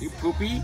You poopy?